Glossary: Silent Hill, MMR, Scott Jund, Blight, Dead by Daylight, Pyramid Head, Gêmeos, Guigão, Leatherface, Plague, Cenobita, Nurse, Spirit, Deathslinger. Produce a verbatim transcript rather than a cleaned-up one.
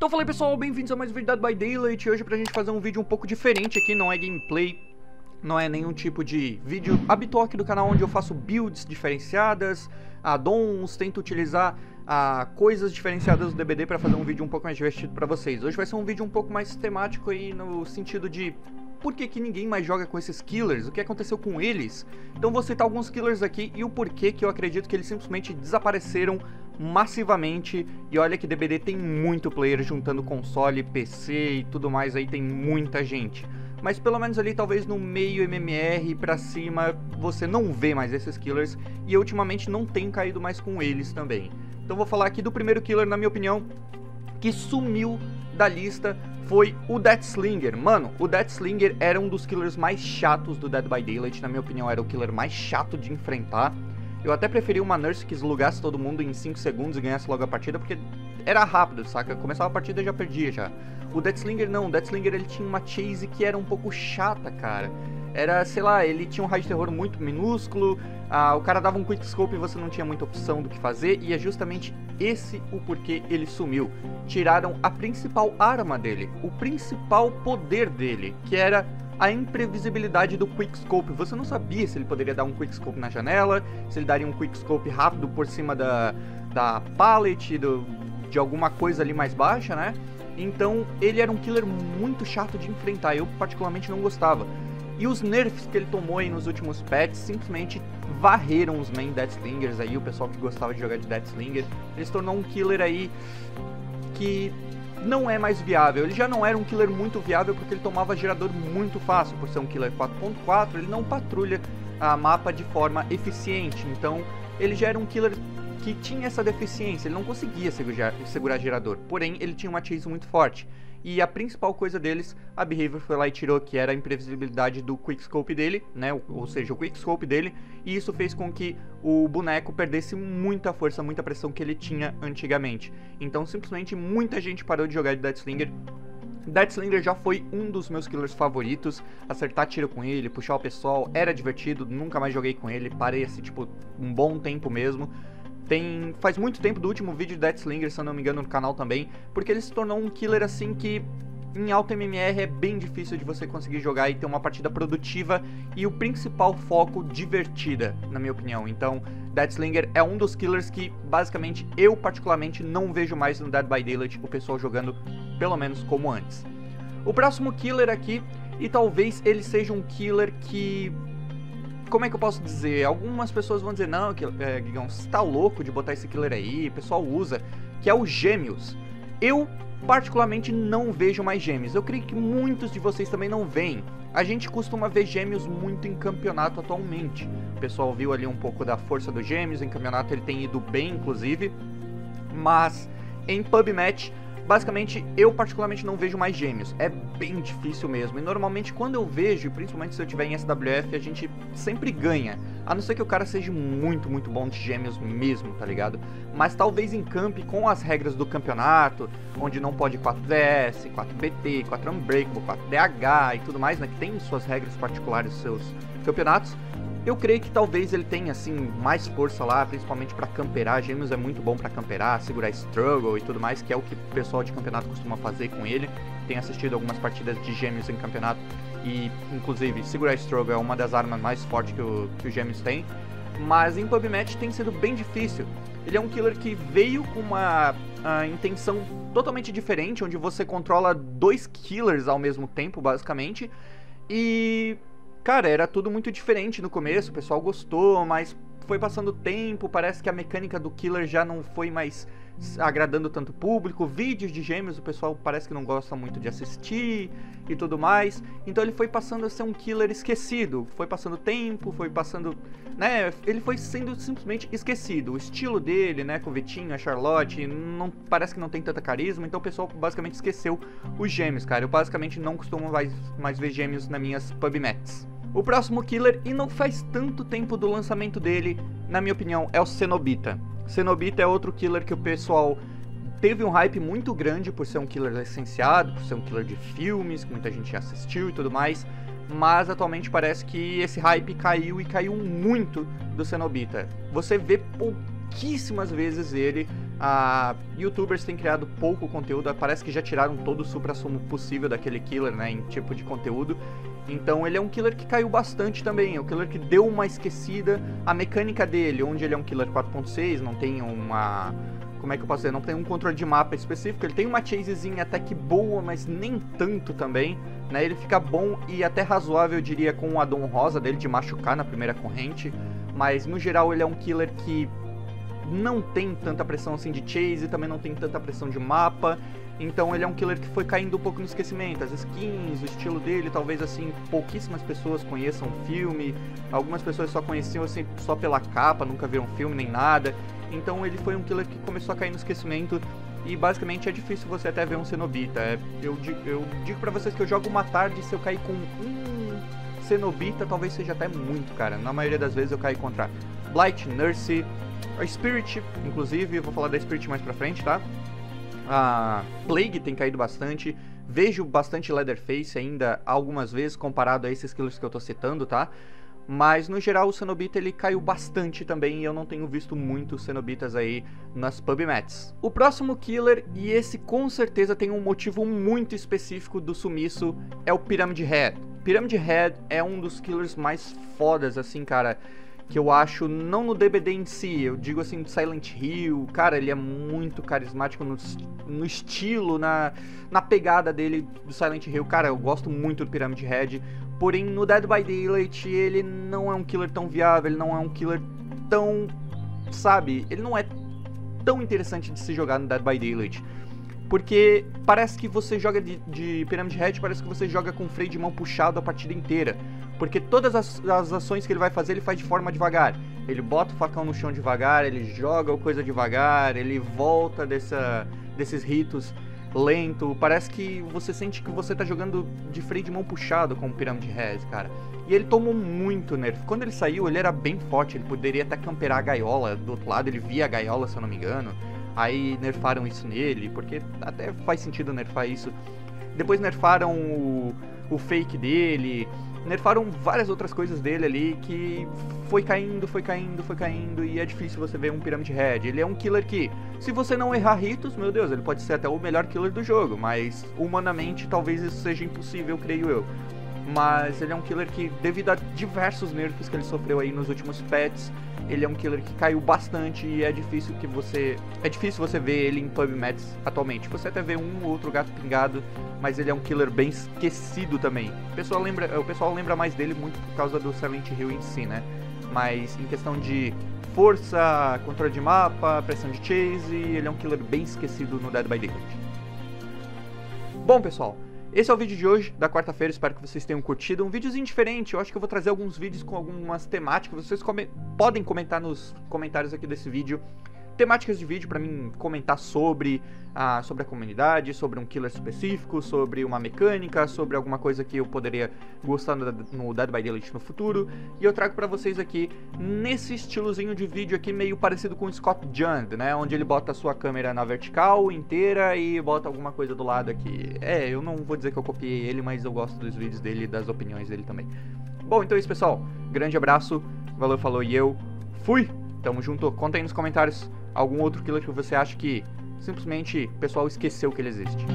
Então fala aí, pessoal, bem-vindos a mais um vídeo da Dead by Daylight. Hoje é pra gente fazer um vídeo um pouco diferente aqui, não é gameplay, não é nenhum tipo de vídeo habitual aqui do canal, onde eu faço builds diferenciadas, addons, tento utilizar ah, coisas diferenciadas do D B D pra fazer um vídeo um pouco mais divertido pra vocês. Hoje vai ser um vídeo um pouco mais temático aí, no sentido de por que que ninguém mais joga com esses killers, o que aconteceu com eles. Então vou citar alguns killers aqui e o porquê que eu acredito que eles simplesmente desapareceram massivamente. E olha que D B D tem muito player juntando console, P C e tudo mais aí, tem muita gente. Mas pelo menos ali talvez no meio M M R pra cima você não vê mais esses killers, e eu ultimamente não tenho caído mais com eles também. Então vou falar aqui do primeiro killer, na minha opinião, que sumiu da lista, foi o Deathslinger. Mano, o Deathslinger era um dos killers mais chatos do Dead by Daylight, na minha opinião era o killer mais chato de enfrentar. Eu até preferi uma Nurse que slugasse todo mundo em cinco segundos e ganhasse logo a partida, porque era rápido, saca? Começava a partida e já perdia já. O Deathslinger não, o Deathslinger ele tinha uma chase que era um pouco chata, cara. Era, sei lá, ele tinha um raio de terror muito minúsculo, ah, o cara dava um quickscope e você não tinha muita opção do que fazer, e é justamente esse o porquê ele sumiu. Tiraram a principal arma dele, o principal poder dele, que era a imprevisibilidade do quickscope. Você não sabia se ele poderia dar um quickscope na janela, se ele daria um quickscope rápido por cima da, da pallet, do, de alguma coisa ali mais baixa, né? Então ele era um killer muito chato de enfrentar, eu particularmente não gostava. E os nerfs que ele tomou aí nos últimos patches simplesmente varreram os main Deathslingers aí, o pessoal que gostava de jogar de Deathslinger. Ele se tornou um killer aí que não é mais viável. Ele já não era um killer muito viável porque ele tomava gerador muito fácil. Por ser um killer quatro ponto quatro, ele não patrulha a mapa de forma eficiente. Então ele já era um killer que tinha essa deficiência, ele não conseguia segurar, segurar gerador. Porém, ele tinha uma chase muito forte. E a principal coisa deles, a Behavior foi lá e tirou, que era a imprevisibilidade do quickscope dele, né? Ou seja, o quickscope dele. E isso fez com que o boneco perdesse muita força, muita pressão que ele tinha antigamente. Então, simplesmente, muita gente parou de jogar de Deathslinger. Deathslinger já foi um dos meus killers favoritos. Acertar tiro com ele, puxar o pessoal, era divertido. Nunca mais joguei com ele, parei assim, tipo, um bom tempo mesmo. Tem, faz muito tempo do último vídeo de Deathslinger, se eu não me engano, no canal também, porque ele se tornou um killer assim que em alta M M R é bem difícil de você conseguir jogar e ter uma partida produtiva e o principal foco divertida, na minha opinião. Então, Deathslinger é um dos killers que basicamente eu particularmente não vejo mais no Dead by Daylight o pessoal jogando, pelo menos como antes. O próximo killer aqui, e talvez ele seja um killer que... Como é que eu posso dizer? Algumas pessoas vão dizer, não, é, Guigão, você tá louco de botar esse killer aí, o pessoal usa, que é o Gêmeos. Eu, particularmente, não vejo mais Gêmeos. Eu creio que muitos de vocês também não veem. A gente costuma ver Gêmeos muito em campeonato atualmente. O pessoal viu ali um pouco da força do Gêmeos, em campeonato ele tem ido bem, inclusive. Mas, em pub match, basicamente, eu particularmente não vejo mais Gêmeos, é bem difícil mesmo, e normalmente quando eu vejo, principalmente se eu tiver em S W F, a gente sempre ganha, a não ser que o cara seja muito, muito bom de Gêmeos mesmo, tá ligado? Mas talvez em camp, com as regras do campeonato, onde não pode quatro V S, quatro B T, quatro Unbreakable, quatro D H e tudo mais, né, que tem suas regras particulares, seus campeonatos, eu creio que talvez ele tenha, assim, mais força lá, principalmente pra camperar. Gêmeos é muito bom pra camperar, segurar struggle e tudo mais, que é o que o pessoal de campeonato costuma fazer com ele. Tenho assistido algumas partidas de Gêmeos em campeonato e, inclusive, segurar struggle é uma das armas mais fortes que o, que o Gêmeos tem. Mas em pub match tem sido bem difícil. Ele é um killer que veio com uma a intenção totalmente diferente, onde você controla dois killers ao mesmo tempo, basicamente, e... Cara, era tudo muito diferente no começo, o pessoal gostou, mas foi passando o tempo, parece que a mecânica do killer já não foi mais agradando tanto o público, vídeos de Gêmeos o pessoal parece que não gosta muito de assistir e tudo mais, então ele foi passando a ser um killer esquecido, foi passando o tempo, foi passando, né, ele foi sendo simplesmente esquecido, o estilo dele, né, com o Vitinho, a Charlotte, não, parece que não tem tanta carisma, então o pessoal basicamente esqueceu os Gêmeos, cara, eu basicamente não costumo mais, mais ver Gêmeos nas minhas pub matches. O próximo killer, e não faz tanto tempo do lançamento dele, na minha opinião, é o Cenobita. Cenobita é outro killer que o pessoal teve um hype muito grande por ser um killer licenciado, por ser um killer de filmes, que muita gente já assistiu e tudo mais, mas atualmente parece que esse hype caiu e caiu muito do Cenobita. Você vê pouquíssimas vezes ele a youtubers têm criado pouco conteúdo, parece que já tiraram todo o supra-sumo possível daquele killer, né, em tipo de conteúdo. Então ele é um killer que caiu bastante também, é um killer que deu uma esquecida. A mecânica dele, onde ele é um killer quatro ponto seis, não tem uma... como é que eu posso dizer? Não tem um controle de mapa específico, ele tem uma chasezinha até que boa, mas nem tanto também, né? Ele fica bom e até razoável, eu diria, com o addon rosa dele de machucar na primeira corrente, mas no geral ele é um killer que não tem tanta pressão assim de chase, também não tem tanta pressão de mapa, então ele é um killer que foi caindo um pouco no esquecimento. As skins, o estilo dele, talvez assim, pouquíssimas pessoas conheçam o filme, algumas pessoas só conheciam assim só pela capa, nunca viram filme nem nada, então ele foi um killer que começou a cair no esquecimento e basicamente é difícil você até ver um Cenobita. É, eu, eu digo pra vocês que eu jogo uma tarde, se eu cair com um Cenobita, talvez seja até muito, cara, na maioria das vezes eu caio contra Blight, Nurse, a Spirit, inclusive, eu vou falar da Spirit mais pra frente, tá? A Plague tem caído bastante, vejo bastante Leatherface ainda algumas vezes comparado a esses killers que eu tô citando, tá? Mas no geral o Cenobita ele caiu bastante também e eu não tenho visto muitos Cenobitas aí nas PubMats. O próximo killer, e esse com certeza tem um motivo muito específico do sumiço, é o Pyramid Head. Pyramid Head é um dos killers mais fodas assim, cara, que eu acho, não no D B D em si, eu digo assim, Silent Hill, cara, ele é muito carismático no, no estilo, na, na pegada dele do Silent Hill, cara, eu gosto muito do Pyramid Head, porém no Dead by Daylight ele não é um killer tão viável, ele não é um killer tão, sabe, ele não é tão interessante de se jogar no Dead by Daylight, porque parece que você joga de, de Pyramid Head, parece que você joga com freio de mão puxado a partida inteira, porque todas as, as ações que ele vai fazer, ele faz de forma devagar. Ele bota o facão no chão devagar, ele joga a coisa devagar, ele volta dessa, desses ritos lento. Parece que você sente que você tá jogando de freio de mão puxado com o Pyramid Head, cara. E ele tomou muito nerf. Quando ele saiu, ele era bem forte, ele poderia até camperar a gaiola do outro lado, ele via a gaiola, se eu não me engano. Aí nerfaram isso nele, porque até faz sentido nerfar isso. Depois nerfaram o, o fake dele... nerfaram várias outras coisas dele ali que foi caindo, foi caindo, foi caindo e é difícil você ver um Pyramid Head. Ele é um killer que, se você não errar ritos, meu Deus, ele pode ser até o melhor killer do jogo, mas humanamente talvez isso seja impossível, creio eu. Mas ele é um killer que, devido a diversos nerfs que ele sofreu aí nos últimos patches, ele é um killer que caiu bastante e é difícil que você... é difícil você ver ele em PubMats atualmente. Você até vê um ou outro gato pingado, mas ele é um killer bem esquecido também. O pessoal lembra, o pessoal lembra mais dele muito por causa do Silent Hill em si, né? Mas em questão de força, controle de mapa, pressão de chase, ele é um killer bem esquecido no Dead by Daylight. Bom, pessoal, esse é o vídeo de hoje, da quarta-feira, espero que vocês tenham curtido. Um videozinho diferente, eu acho que eu vou trazer alguns vídeos com algumas temáticas. Vocês come- podem comentar nos comentários aqui desse vídeo. Temáticas de vídeo pra mim comentar sobre, ah, sobre a comunidade, sobre um killer específico, sobre uma mecânica, sobre alguma coisa que eu poderia gostar no, no Dead by Daylight no futuro. E eu trago pra vocês aqui, nesse estilozinho de vídeo aqui, meio parecido com o Scott Jund, né? Onde ele bota a sua câmera na vertical inteira e bota alguma coisa do lado aqui. É, eu não vou dizer que eu copiei ele, mas eu gosto dos vídeos dele e das opiniões dele também. Bom, então é isso, pessoal. Grande abraço, valeu, falou e eu fui! Tamo junto, conta aí nos comentários algum outro killer que você acha que simplesmente o pessoal esqueceu que ele existe.